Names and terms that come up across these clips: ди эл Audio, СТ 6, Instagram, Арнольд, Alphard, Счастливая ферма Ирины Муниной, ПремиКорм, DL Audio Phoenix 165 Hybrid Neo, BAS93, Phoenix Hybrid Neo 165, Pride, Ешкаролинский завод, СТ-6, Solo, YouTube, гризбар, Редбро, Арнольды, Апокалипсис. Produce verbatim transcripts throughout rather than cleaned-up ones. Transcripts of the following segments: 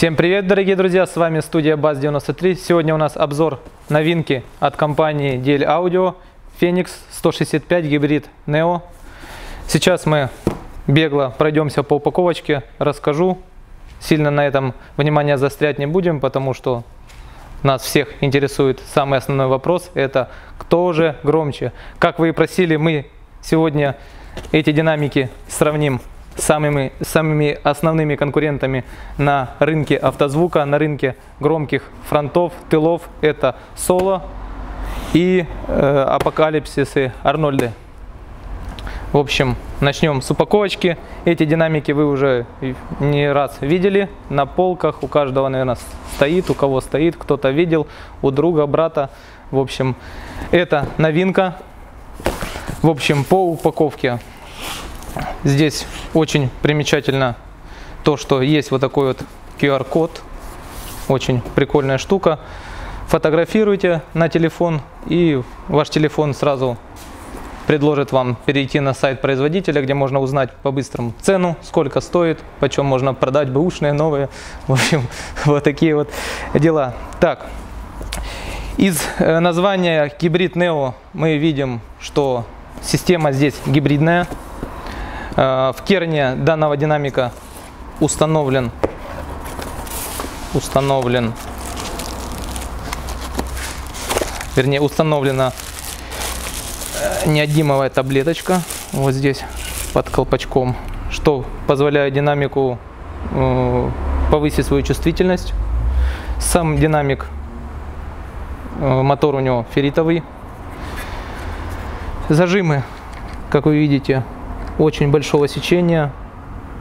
Всем привет, дорогие друзья, с вами студия бас девяносто три. Сегодня у нас обзор новинки от компании ди эл Audio Phoenix сто шестьдесят пять Hybrid Neo. Сейчас мы бегло пройдемся по упаковочке, расскажу. Сильно на этом внимание заострять не будем, потому что нас всех интересует самый основной вопрос, это кто же громче. Как вы и просили, мы сегодня эти динамики сравним Самыми, самыми основными конкурентами на рынке автозвука, на рынке громких фронтов, тылов. Это Solo и э, Апокалипсис и Арнольды. В общем, начнем с упаковочки. Эти динамики вы уже не раз видели на полках. У каждого, наверное, стоит, у кого стоит, кто-то видел, у друга, брата. В общем, это новинка. В общем, по упаковке. Здесь очень примечательно то, что есть вот такой вот ку ар код. Очень прикольная штука. Фотографируйте на телефон, и ваш телефон сразу предложит вам перейти на сайт производителя, где можно узнать по-быстрому цену, сколько стоит, почем можно продать бэушные, новые. В общем, вот такие вот дела. Так, из названия Hybrid Neo мы видим, что система здесь гибридная. В керне данного динамика установлен, установлен, вернее, установлена неодимовая таблеточка вот здесь под колпачком, что позволяет динамику повысить свою чувствительность. Сам динамик, мотор у него ферритовый. Зажимы, как вы видите, очень большого сечения,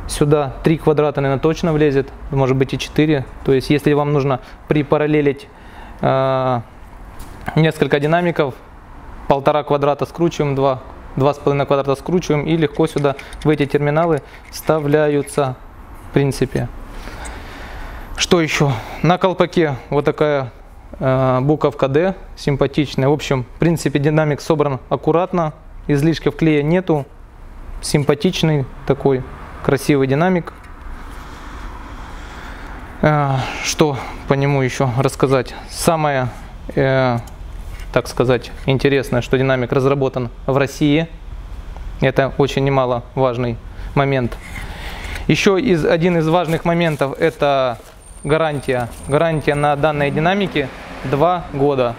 сюда три квадрата, наверное, точно влезет, может быть и четыре. То есть если вам нужно припараллелить э, несколько динамиков, полтора квадрата скручиваем, два, два с половиной квадрата скручиваем, и легко сюда в эти терминалы вставляются, в принципе. Что еще? На колпаке вот такая э, буковка D, симпатичная. В общем, в принципе, динамик собран аккуратно, излишков клея нету. Симпатичный такой красивый динамик. Что по нему еще рассказать? Самое, э, так сказать, интересное, что динамик разработан в России. Это очень немаловажный момент. Еще из, один из важных моментов — это гарантия. Гарантия на данной динамике два года.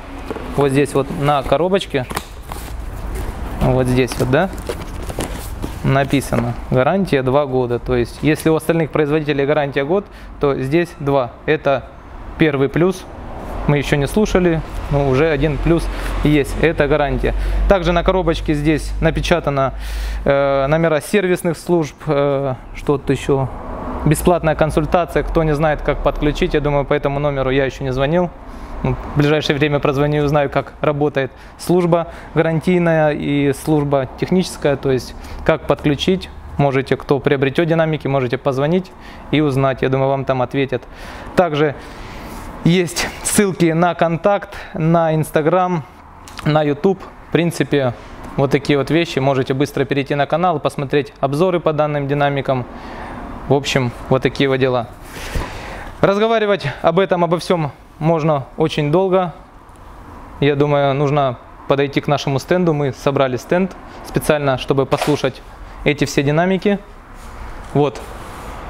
Вот здесь вот на коробочке, вот здесь вот, да, написано гарантия два года. То есть если у остальных производителей гарантия год, то здесь два. Это первый плюс, мы еще не слушали, но уже один плюс есть, это гарантия. Также на коробочке здесь напечатано э, номера сервисных служб, э, что тут еще, бесплатная консультация. Кто не знает, как подключить, я думаю, по этому номеру я еще не звонил. В ближайшее время прозвоню и узнаю, как работает служба гарантийная и служба техническая, то есть как подключить. Можете, кто приобретет динамики, можете позвонить и узнать. Я думаю, вам там ответят. Также есть ссылки на контакт, на Инстаграм, на YouTube. В принципе, вот такие вот вещи. Можете быстро перейти на канал, посмотреть обзоры по данным динамикам. В общем, вот такие вот дела. Разговаривать об этом, обо всем можно очень долго. Я думаю, нужно подойти к нашему стенду. Мы собрали стенд специально, чтобы послушать эти все динамики. Вот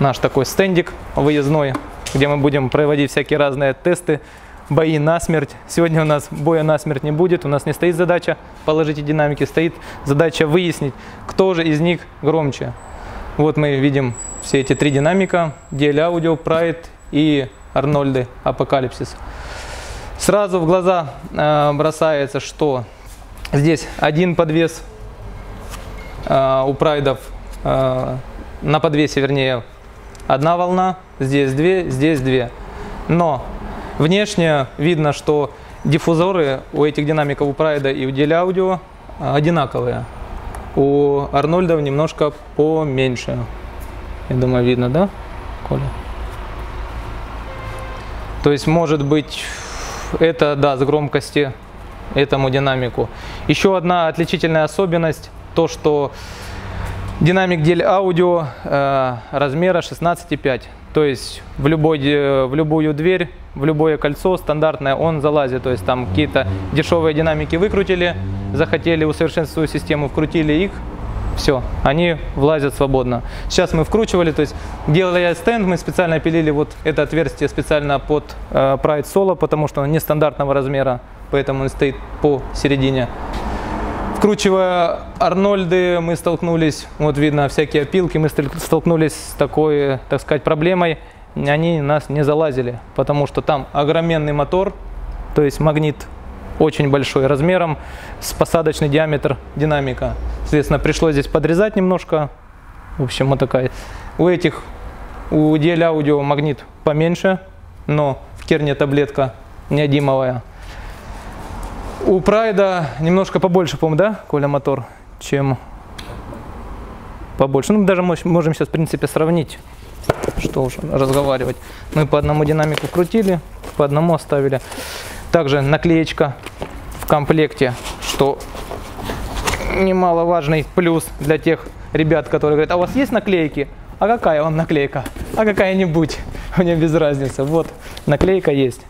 наш такой стендик выездной, где мы будем проводить всякие разные тесты, бои насмерть. Сегодня у нас боя насмерть не будет. У нас не стоит задача положить эти динамики, стоит задача выяснить, кто же из них громче. Вот мы видим все эти три динамика: ди эл Audio, Pride и Арнольды, Апокалипсис. Сразу в глаза э, бросается, что здесь один подвес, э, у прайдов э, на подвесе, вернее, одна волна, здесь две, здесь две. Но внешне видно, что диффузоры у этих динамиков, у прайда и у ди эл Audio, э, одинаковые. У Арнольдов немножко поменьше. Я думаю, видно, да, Коля? То есть, может быть, это даст громкости этому динамику. Еще одна отличительная особенность, то что Динамик ди эл Audio э, размера шестнадцать и пять, то есть в, любой, в любую дверь, в любое кольцо стандартное он залазит, то есть там какие-то дешевые динамики выкрутили, захотели усовершенствовать свою систему, вкрутили их, все, они влазят свободно. Сейчас мы вкручивали, то есть делая стенд, мы специально пилили вот это отверстие специально под э, Pride Solo, потому что он нестандартного размера, поэтому он стоит посередине. Вкручивая Арнольды, мы столкнулись, вот видно всякие опилки, мы столкнулись с такой, так сказать, проблемой, они нас не залазили, потому что там огроменный мотор, то есть магнит очень большой размером, с посадочный диаметр динамика. Соответственно, пришлось здесь подрезать немножко, в общем, вот такая. У этих, у ди эл Audio магнит поменьше, но в керне таблетка неодимовая. У Прайда немножко побольше, по-моему, да, Коля, мотор, чем побольше. Ну, мы даже можем сейчас, в принципе, сравнить, что уже разговаривать. Мы по одному динамику крутили, по одному оставили. Также наклеечка в комплекте, что немаловажный плюс для тех ребят, которые говорят, а у вас есть наклейки? А какая вам наклейка? А какая-нибудь? Мне без разницы. Вот, наклейка есть.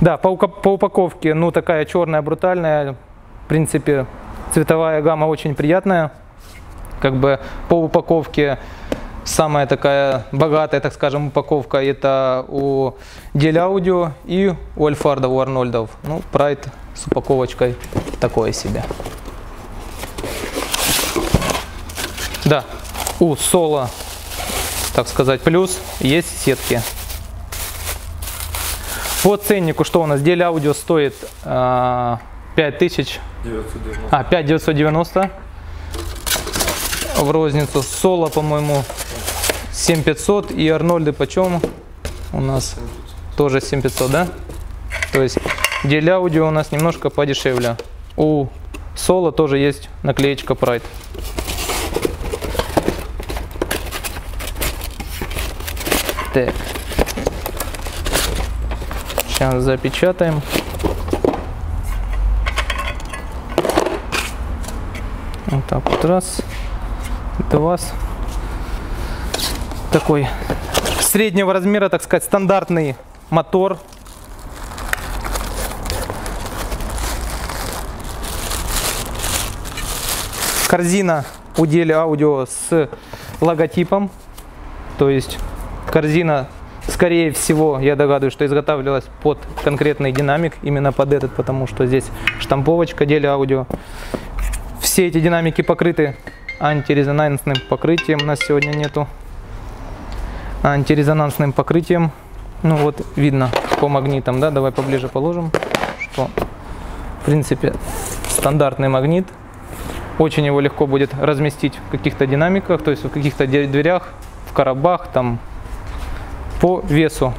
Да, по, по упаковке, ну, такая черная, брутальная, в принципе, цветовая гамма очень приятная, как бы по упаковке самая такая богатая, так скажем, упаковка это у ди эл Audio и у Alphard, у Арнольдов, ну, Pride с упаковочкой такое себе. Да, у Solo, так сказать, плюс есть сетки. По ценнику, что у нас, ди эл Audio стоит э, пять тысяч девятьсот девяносто в розницу. Solo, по-моему, семь тысяч пятьсот, и Арнольды почем? У нас тоже семь тысяч пятьсот, да? То есть ди эл Audio у нас немножко подешевле. У Solo тоже есть наклеечка Pride. Так. Сейчас запечатаем. Вот так вот, раз, два. Такой среднего размера, так сказать, стандартный мотор. Корзина у ди эл Audio с логотипом, то есть корзина. Скорее всего, я догадываюсь, что изготавливалась под конкретный динамик, именно под этот, потому что здесь штамповочка ди эл Audio. Все эти динамики покрыты антирезонансным покрытием, у нас сегодня нету антирезонансным покрытием. Ну вот видно по магнитам, да, давай поближе положим, что в принципе стандартный магнит. Очень его легко будет разместить в каких-то динамиках, то есть в каких-то дверях, в коробах, там. По весу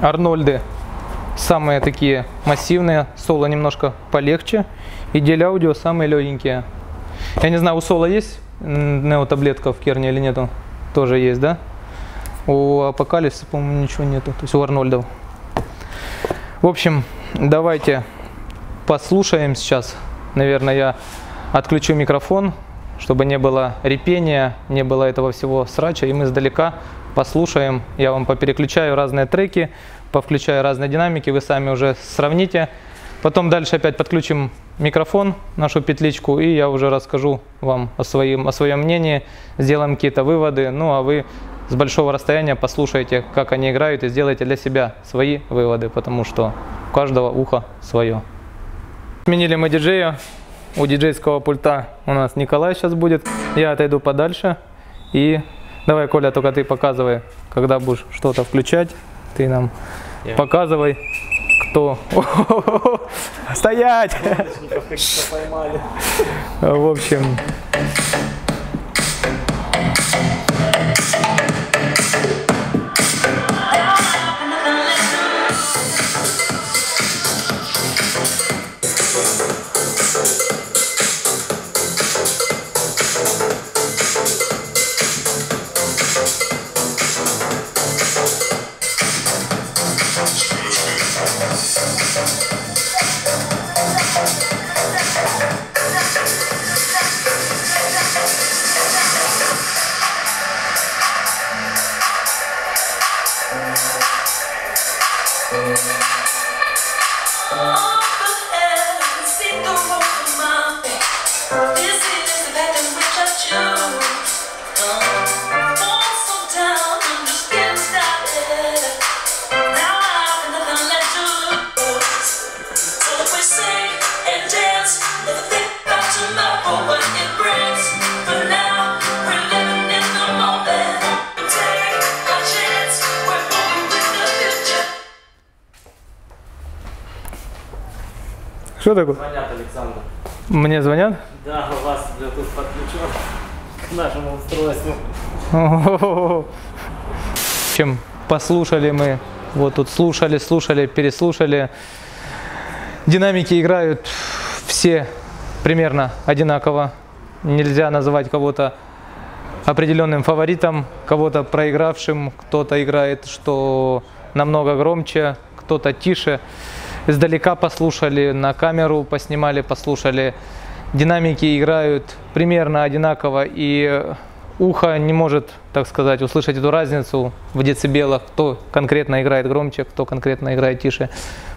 Арнольды самые такие массивные, Solo немножко полегче, и ди эл Audio самые легенькие. Я не знаю, у Solo есть Neo таблетка в керне или нету? Тоже есть, да? У Апокалипсиса, по-моему, ничего нету, то есть у Арнольдов. В общем, давайте послушаем сейчас. Наверное, я отключу микрофон, чтобы не было репения, не было этого всего срача, и мы издалека послушаем. Я вам попереключаю разные треки, повключаю разные динамики, вы сами уже сравните. Потом дальше опять подключим микрофон, нашу петличку, и я уже расскажу вам о своем, о своем мнении, сделаем какие-то выводы, ну а вы с большого расстояния послушайте, как они играют, и сделайте для себя свои выводы, потому что у каждого ухо свое. Сменили мы диджея. У диджейского пульта у нас Николай сейчас будет. Я отойду подальше. И давай, Коля, только ты показывай, когда будешь что-то включать. Ты нам yeah. показывай, кто... Стоять! В общем... Кто такой? Звонят, Александр. Мне звонят? Да, у вас Bluetooth подключен к нашему устройству. Чем послушали мы, вот тут слушали, слушали, переслушали. Динамики играют все примерно одинаково. Нельзя называть кого-то определенным фаворитом, кого-то проигравшим. Кто-то играет, что намного громче, кто-то тише. Издалека послушали, на камеру поснимали, послушали. Динамики играют примерно одинаково, и ухо не может, так сказать, услышать эту разницу в децибелах, кто конкретно играет громче, кто конкретно играет тише.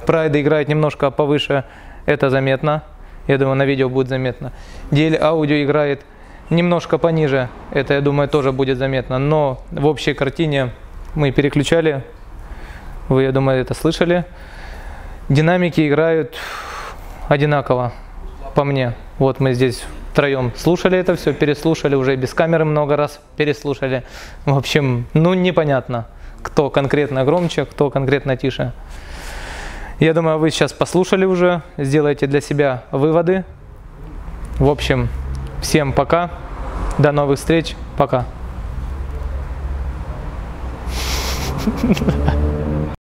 Pride играет немножко повыше, это заметно. Я думаю, на видео будет заметно. ди эл Audio играет немножко пониже, это, я думаю, тоже будет заметно. Но в общей картине мы переключали, вы, я думаю, это слышали. Динамики играют одинаково, по мне. Вот мы здесь втроем слушали это все, переслушали, уже без камеры много раз переслушали. В общем, ну непонятно, кто конкретно громче, кто конкретно тише. Я думаю, вы сейчас послушали уже, сделаете для себя выводы. В общем, всем пока, до новых встреч, пока.